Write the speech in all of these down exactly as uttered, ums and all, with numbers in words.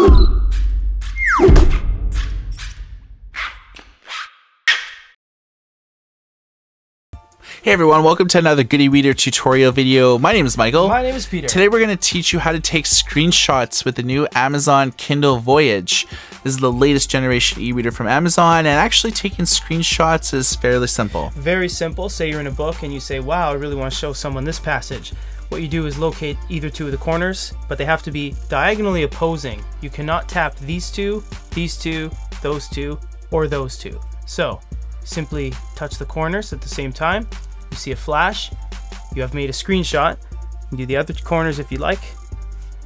Hey everyone, welcome to another Good e-Reader tutorial video. My name is Michael. My name is Peter. Today we're going to teach you how to take screenshots with the new Amazon Kindle Voyage. This is the latest generation e-reader from Amazon, and actually taking screenshots is fairly simple. Very simple. Say you're in a book and you say, wow, I really want to show someone this passage. What you do is locate either two of the corners, but they have to be diagonally opposing. You cannot tap these two, these two, those two, or those two. So simply touch the corners at the same time. You see a flash, you have made a screenshot. You can do the other corners if you like.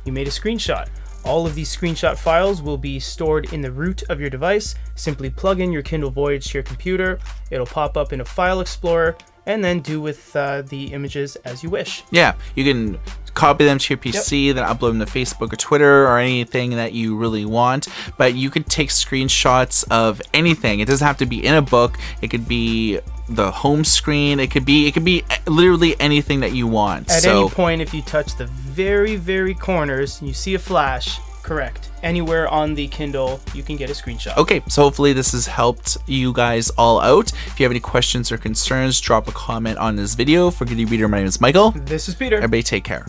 You made a screenshot. All of these screenshot files will be stored in the root of your device. Simply plug in your Kindle Voyage to your computer. It'll pop up in a file explorer, and then do with uh, the images as you wish. Yeah, you can copy them to your P C, yep. Then upload them to Facebook or Twitter or anything that you really want. But you could take screenshots of anything. It doesn't have to be in a book. It could be the home screen. It could be it could be literally anything that you want. At so, any point, if you touch the very, very corners and you see a flash, correct. Anywhere on the Kindle, you can get a screenshot. Okay, so hopefully this has helped you guys all out. If you have any questions or concerns, drop a comment on this video. For Good e-Reader, my name is Michael. This is Peter. Everybody take care.